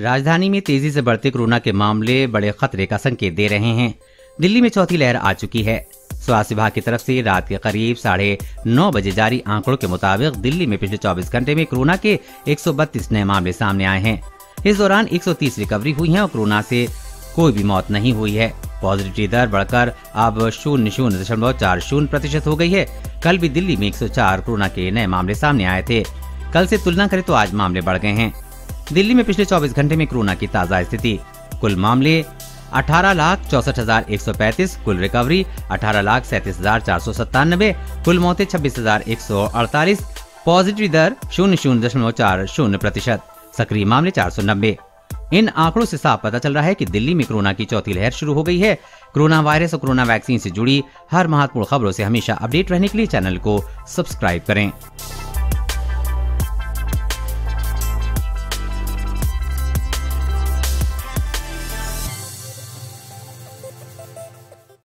राजधानी में तेजी से बढ़ते कोरोना के मामले बड़े खतरे का संकेत दे रहे हैं। दिल्ली में चौथी लहर आ चुकी है। स्वास्थ्य विभाग की तरफ से रात के करीब 9:30 बजे जारी आंकड़ों के मुताबिक दिल्ली में पिछले 24 घंटे में कोरोना के 132 नए मामले सामने आए हैं। इस दौरान 130 रिकवरी हुई है और कोरोना से कोई भी मौत नहीं हुई है। पॉजिटिविटी दर बढ़कर अब 0.40% हो गई है। कल भी दिल्ली में 104 कोरोना के नए मामले सामने आए थे। कल से तुलना करें तो आज मामले बढ़ गए हैं। दिल्ली में पिछले 24 घंटे में कोरोना की ताजा स्थिति, कुल मामले 18,64,135, कुल रिकवरी 18,37,497, कुल मौतें 26,148, पॉजिटिव दर 0.40%, सक्रिय मामले 490। इन आंकड़ों से साफ पता चल रहा है कि दिल्ली में कोरोना की चौथी लहर शुरू हो गई है। कोरोना वायरस और कोरोना वैक्सीन से जुड़ी हर महत्वपूर्ण खबरों से हमेशा अपडेट रहने के लिए चैनल को सब्सक्राइब करें।